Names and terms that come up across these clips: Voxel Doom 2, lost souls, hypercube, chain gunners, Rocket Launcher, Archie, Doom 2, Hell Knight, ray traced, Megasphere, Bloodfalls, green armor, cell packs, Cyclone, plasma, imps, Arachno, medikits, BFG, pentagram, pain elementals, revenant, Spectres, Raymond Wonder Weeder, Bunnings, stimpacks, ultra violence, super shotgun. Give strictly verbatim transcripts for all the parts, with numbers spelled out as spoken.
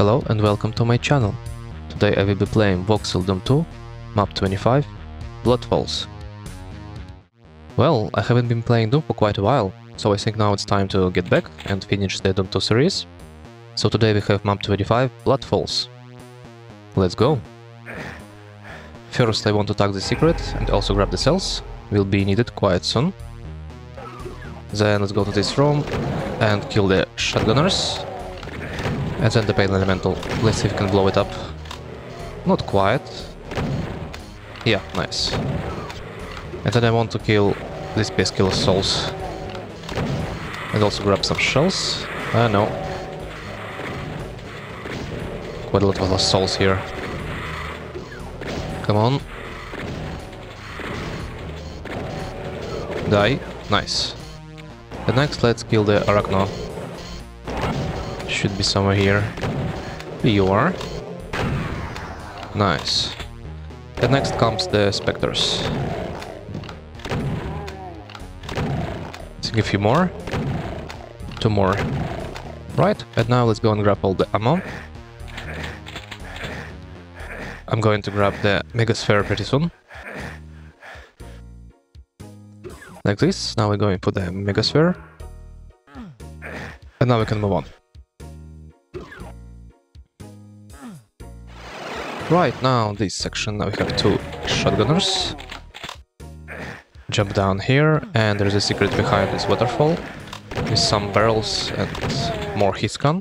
Hello and welcome to my channel. Today I will be playing Voxel Doom two, map twenty-five, Bloodfalls. Well, I haven't been playing Doom for quite a while, so I think now it's time to get back and finish the Doom two series. So today we have map twenty-five, Bloodfalls. Let's go! First I want to tag the secret and also grab the cells, will be needed quite soon. Then let's go to this room and kill the shotgunners. And then the pain elemental. Let's see if we can blow it up. Not quite. Yeah, nice. And then I want to kill these pesky souls. And also grab some shells. I know. Quite a lot of lost souls here. Come on. Die. Nice. And next let's kill the Arachno. Should be somewhere here. Here you are. Nice. And next comes the Spectres. Let's give you more. Two more. Right, and now let's go and grab all the ammo. I'm going to grab the Megasphere pretty soon. Like this. Now we're going to put the Megasphere. And now we can move on. Right, now this section, now we have two shotgunners. Jump down here, and there's a secret behind this waterfall with some barrels and more hit gun.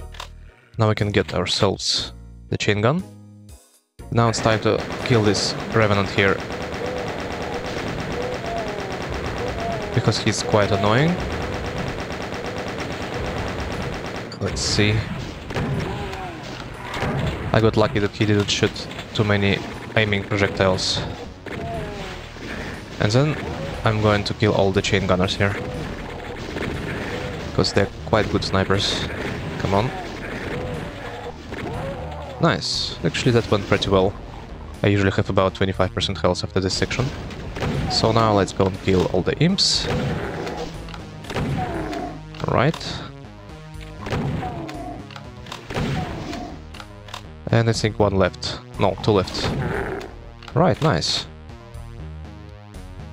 Now we can get ourselves the chain gun. Now it's time to kill this revenant here, because he's quite annoying. Let's see. I got lucky that he didn't shoot too many aiming projectiles. And then I'm going to kill all the chain gunners here, because they're quite good snipers. Come on. Nice. Actually that went pretty well. I usually have about twenty-five percent health after this section. So now let's go and kill all the imps. Right. And I think one left. No, two left. Right, nice.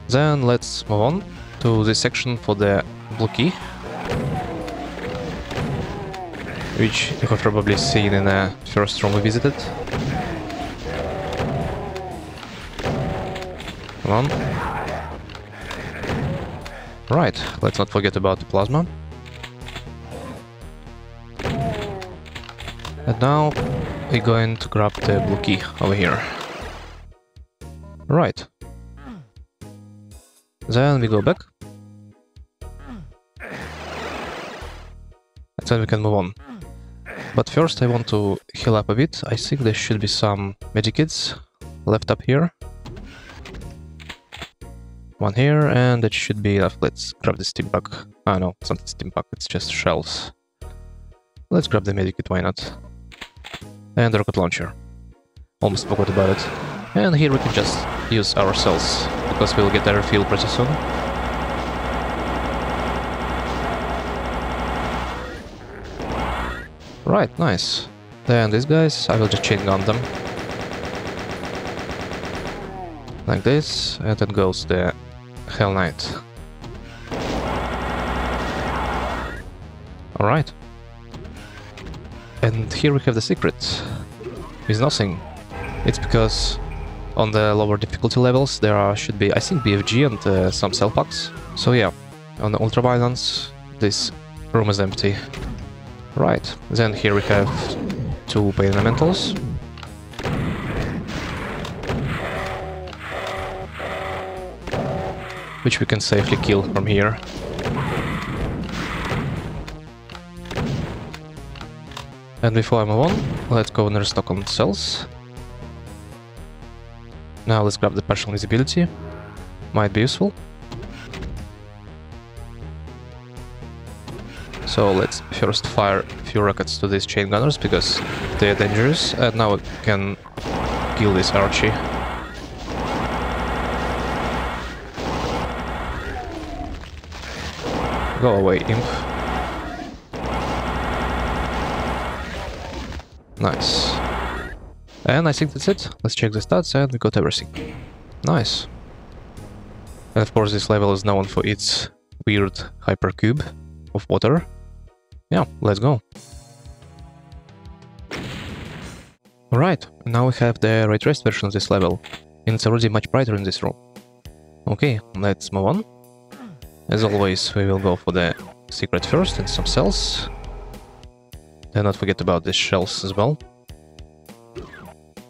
Then let's move on to this section for the blue key, which you have probably seen in the first room we visited. Come on. Right, let's not forget about the plasma. And now we're going to grab the blue key over here. Right. Then we go back. And then we can move on. But first I want to heal up a bit. I think there should be some medikits left up here. One here, and it should be enough. Let's grab the stimpack. Ah no, it's not stimpack, it's just shells. Let's grab the medikit, why not? And the rocket launcher. Almost forgot about it. And here we can just use our cells, because we'll get our refill pretty soon. Right, nice. Then these guys, I will just chain gun them. Like this, and then goes the Hell Knight. Alright. And here we have the secret. With nothing. It's because on the lower difficulty levels there are, should be, I think, B F G and uh, some cell packs. So yeah, on the ultra violence this room is empty. Right, then here we have two pain elementals. Which we can safely kill from here. And before I move on, let's go and restock on cells. Now let's grab the partial invisibility. Might be useful. So let's first fire a few rockets to these chain gunners, because they are dangerous. And now we can kill this Archie. Go away, imp. Nice. And I think that's it. Let's check the stats, and we got everything. Nice. And of course this level is known for its weird hypercube of water. Yeah, let's go. Alright, now we have the ray traced version of this level, and it's already much brighter in this room. Okay, let's move on. As always, we will go for the secret first and some cells. Do not forget about the shells as well.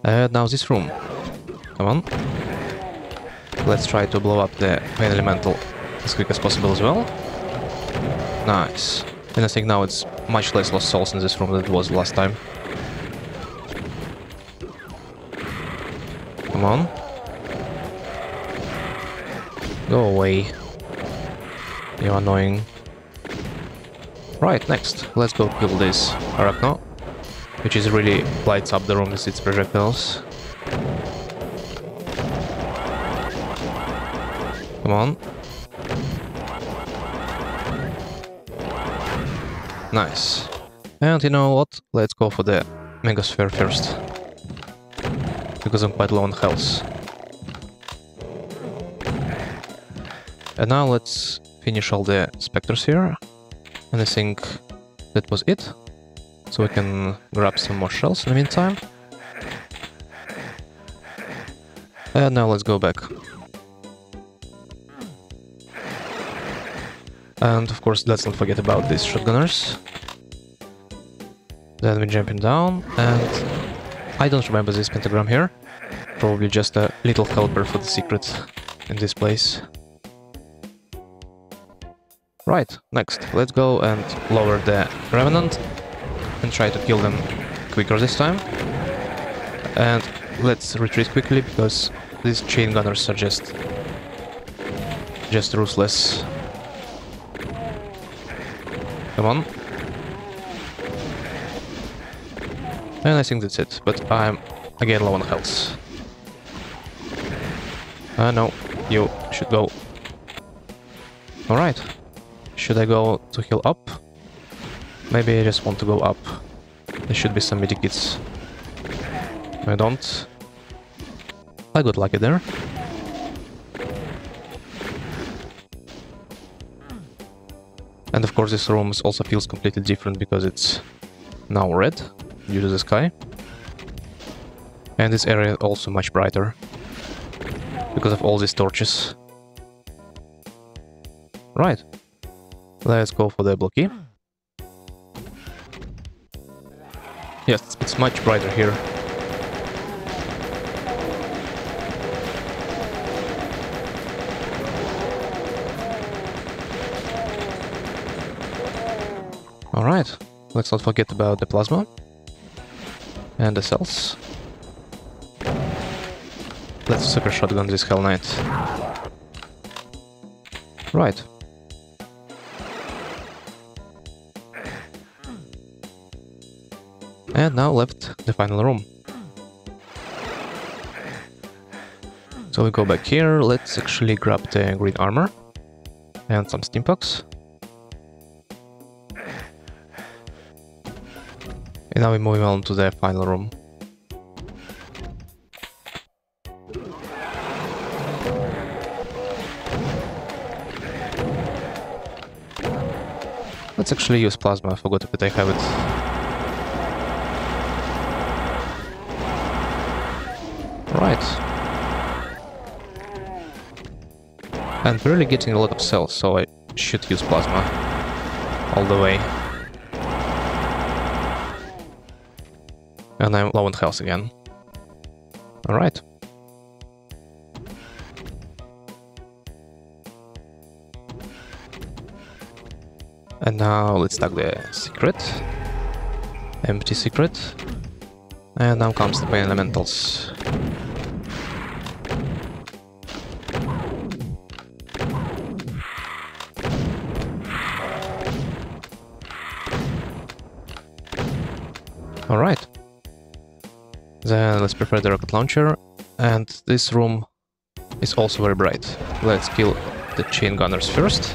And now this room. Come on. Let's try to blow up the pain elemental as quick as possible as well. Nice. And I think now it's much less lost souls in this room than it was last time. Come on. Go away. You're annoying. Right, next, let's go kill this Arachno, which is really lights up the room with its projectiles. Come on. Nice. And you know what? Let's go for the Megasphere first, because I'm quite low on health. And now let's finish all the Spectres here. And I think that was it. So we can grab some more shells in the meantime. And now let's go back. And of course, let's not forget about these shotgunners. Then we're jumping down, and I don't remember this pentagram here. Probably just a little helper for the secret in this place. Right, next, let's go and lower the revenant and try to kill them quicker this time. And let's retreat quickly, because these chain gunners are just, just ruthless. Come on. And I think that's it, but I'm again low on health. Ah, uh, no, you should go. Alright. Should I go to heal up? Maybe I just want to go up. There should be some medikits. I don't. I got lucky there. And of course this room also feels completely different because it's now red due to the sky. And this area is also much brighter because of all these torches. Right. Let's go for the blocky. Yes, it's much brighter here. Alright, let's not forget about the plasma and the cells. Let's super shotgun this Hell Knight. Right. And now left the final room. So we go back here, let's actually grab the green armor and some stimpacks. And now we're moving on to the final room. Let's actually use plasma, I forgot that I have it. Right. I'm really getting a lot of cells, so I should use plasma all the way. And I'm low on health again. Alright. And now let's tag the secret. Empty secret. And now comes the pain elementals. Alright. Then let's prepare the rocket launcher, and this room is also very bright. Let's kill the chain gunners first.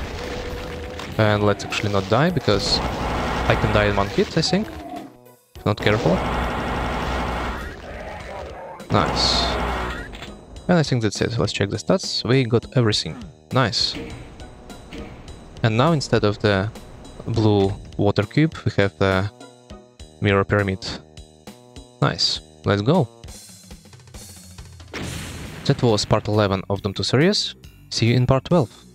And let's actually not die, because I can die in one hit, I think. If not careful. Nice. And I think that's it. Let's check the stats. We got everything. Nice. And now instead of the blue water cube, we have the mirror pyramid. Nice. Let's go. That was part eleven of Doom two series. See you in part twelve.